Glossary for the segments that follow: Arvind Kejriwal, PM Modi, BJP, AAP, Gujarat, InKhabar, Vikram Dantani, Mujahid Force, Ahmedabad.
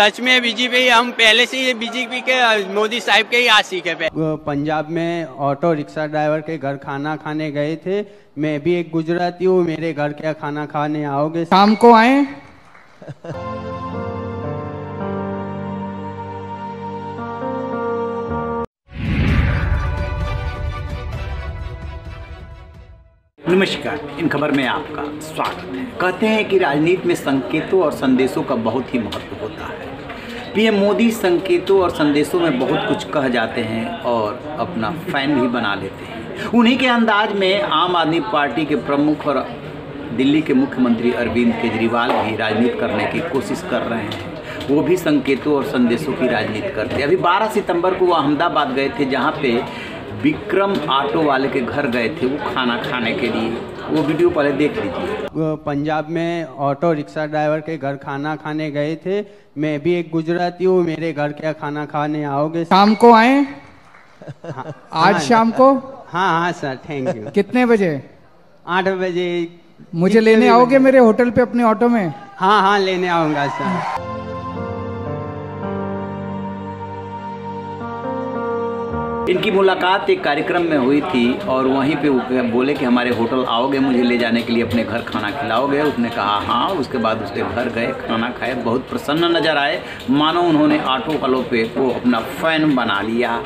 सच में बीजेपी, हम पहले से ही बीजेपी के मोदी साहब के ही आशिक है। पंजाब में ऑटो रिक्शा ड्राइवर के घर खाना खाने गए थे, मैं भी एक गुजराती हूँ, मेरे घर क्या खाना खाने आओगे? शाम को आए। नमस्कार, इन खबर में आपका स्वागत है। कहते हैं कि राजनीति में संकेतों और संदेशों का बहुत ही महत्व होता है। पीएम मोदी संकेतों और संदेशों में बहुत कुछ कह जाते हैं और अपना फैन भी बना लेते हैं। उन्हीं के अंदाज में आम आदमी पार्टी के प्रमुख और दिल्ली के मुख्यमंत्री अरविंद केजरीवाल भी राजनीति करने की कोशिश कर रहे हैं। वो भी संकेतों और संदेशों की राजनीति करते हैं। अभी 12 सितंबर को वो अहमदाबाद गए थे, जहाँ पे विक्रम ऑटो वाले के घर गए थे वो खाना खाने के लिए। वो वीडियो पहले देख लीजिए। पंजाब में ऑटो रिक्शा ड्राइवर के घर खाना खाने गए थे, मैं भी एक गुजराती हूँ, मेरे घर क्या खाना खाने आओगे? शाम को आए। हाँ, आज शाम को। हाँ सर, थैंक यू। कितने बजे? 8 बजे। मुझे लेने आओगे मेरे होटल पे अपने ऑटो में? हाँ लेने आऊंगा सर। इनकी मुलाकात एक कार्यक्रम में हुई थी और वहीं पे बोले कि हमारे होटल आओगे मुझे ले जाने के लिए, अपने घर खाना खिलाओगे? उसने कहा हाँ। उसके बाद उसके घर गए, खाना खाए, बहुत प्रसन्न नज़र आए, मानो उन्होंने ऑटो वालों पे को अपना फैन बना लिया।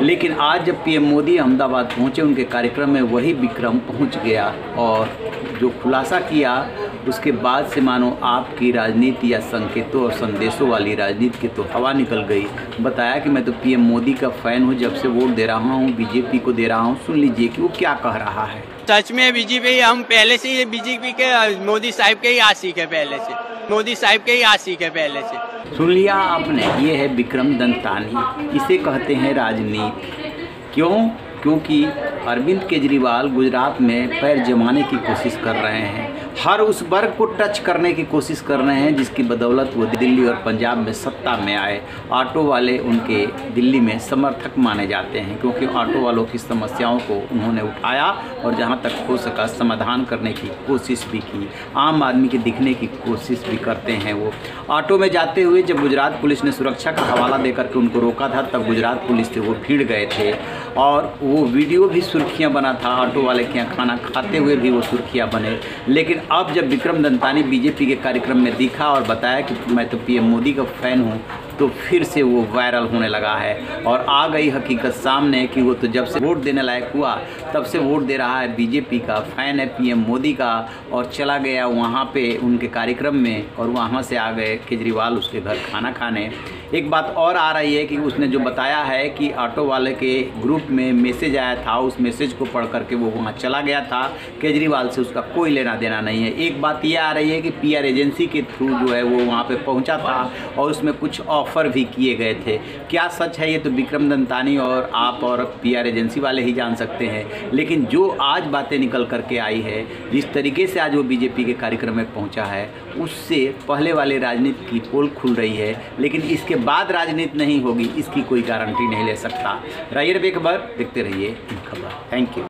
लेकिन आज जब पीएम मोदी अहमदाबाद पहुँचे, उनके कार्यक्रम में वही विक्रम पहुँच गया और जो खुलासा किया उसके बाद से मानो आपकी राजनीति या संकेतों और संदेशों वाली राजनीति की तो हवा निकल गई। बताया कि मैं तो पीएम मोदी का फ़ैन हूँ, जब से वोट दे रहा हूँ, बीजेपी को दे रहा हूँ। सुन लीजिए कि वो क्या कह रहा है। सच में बीजेपी, हम पहले से ही बीजेपी के मोदी साहब के ही आशिक है, पहले से मोदी साहब के ही आशिक है, पहले से। सुन लिया आपने, ये है विक्रम दंतानी। इसे कहते हैं राजनीति। क्यों? क्योंकि अरविंद केजरीवाल गुजरात में पैर जमाने की कोशिश कर रहे हैं, हर उस वर्ग को टच करने की कोशिश कर रहे हैं जिसकी बदौलत वो दिल्ली और पंजाब में सत्ता में आए। ऑटो वाले उनके दिल्ली में समर्थक माने जाते हैं क्योंकि ऑटो वालों की समस्याओं को उन्होंने उठाया और जहाँ तक हो सका समाधान करने की कोशिश भी की। आम आदमी के दिखने की कोशिश भी करते हैं वो। ऑटो में जाते हुए जब गुजरात पुलिस ने सुरक्षा का हवाला देकर के उनको रोका था, तब गुजरात पुलिस से वो भीड़ गए थे और वो वीडियो भी सुर्खियाँ बना था। ऑटो वाले के यहाँ खाना खाते हुए भी वो सुर्खियाँ बने। लेकिन अब जब विक्रम दंतानी बीजेपी के कार्यक्रम में दिखा और बताया कि मैं तो पीएम मोदी का फ़ैन हूँ, तो फिर से वो वायरल होने लगा है और आ गई हकीकत सामने कि वो तो जब से वोट देने लायक हुआ तब से वोट दे रहा है बीजेपी का, फ़ैन है पीएम मोदी का, और चला गया वहाँ पे उनके कार्यक्रम में और वहाँ से आ गए केजरीवाल उसके घर खाना खाने। एक बात और आ रही है कि उसने जो बताया है कि ऑटो वाले के ग्रुप में मैसेज आया था, उस मैसेज को पढ़ करके वो वहाँ चला गया था। केजरीवाल से उसका कोई लेना देना नहीं है। एक बात यह आ रही है कि पीआर एजेंसी के थ्रू जो है वो वहाँ पे पहुँचा था और उसमें कुछ ऑफ़र भी किए गए थे। क्या सच है ये तो विक्रम दंतानी और आप और पीआर एजेंसी वाले ही जान सकते हैं। लेकिन जो आज बातें निकल करके आई है, जिस तरीके से आज वो बीजेपी के कार्यक्रम में पहुँचा है, उससे पहले वाले राजनीति की पोल खुल रही है। लेकिन इसके बाद राजनीति नहीं होगी इसकी कोई गारंटी नहीं ले सकता। राइए खबर देखते रहिए खबर। Thank you.